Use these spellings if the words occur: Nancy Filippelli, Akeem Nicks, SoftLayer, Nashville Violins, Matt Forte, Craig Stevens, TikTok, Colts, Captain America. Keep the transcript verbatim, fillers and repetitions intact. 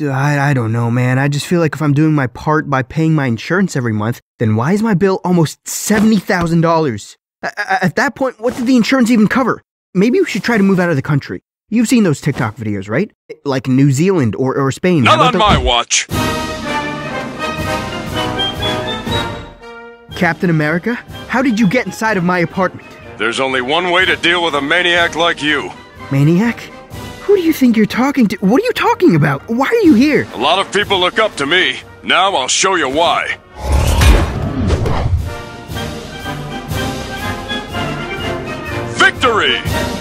I, I don't know, man. I just feel like if I'm doing my part by paying my insurance every month, then why is my bill almost seventy thousand dollars? At that point, what did the insurance even cover? Maybe we should try to move out of the country. You've seen those TikTok videos, right? Like New Zealand or, or Spain. Not on my watch. Captain America, how did you get inside of my apartment? There's only one way to deal with a maniac like you. Maniac? Who do you think you're talking to? What are you talking about? Why are you here? A lot of people look up to me. Now I'll show you why. Victory!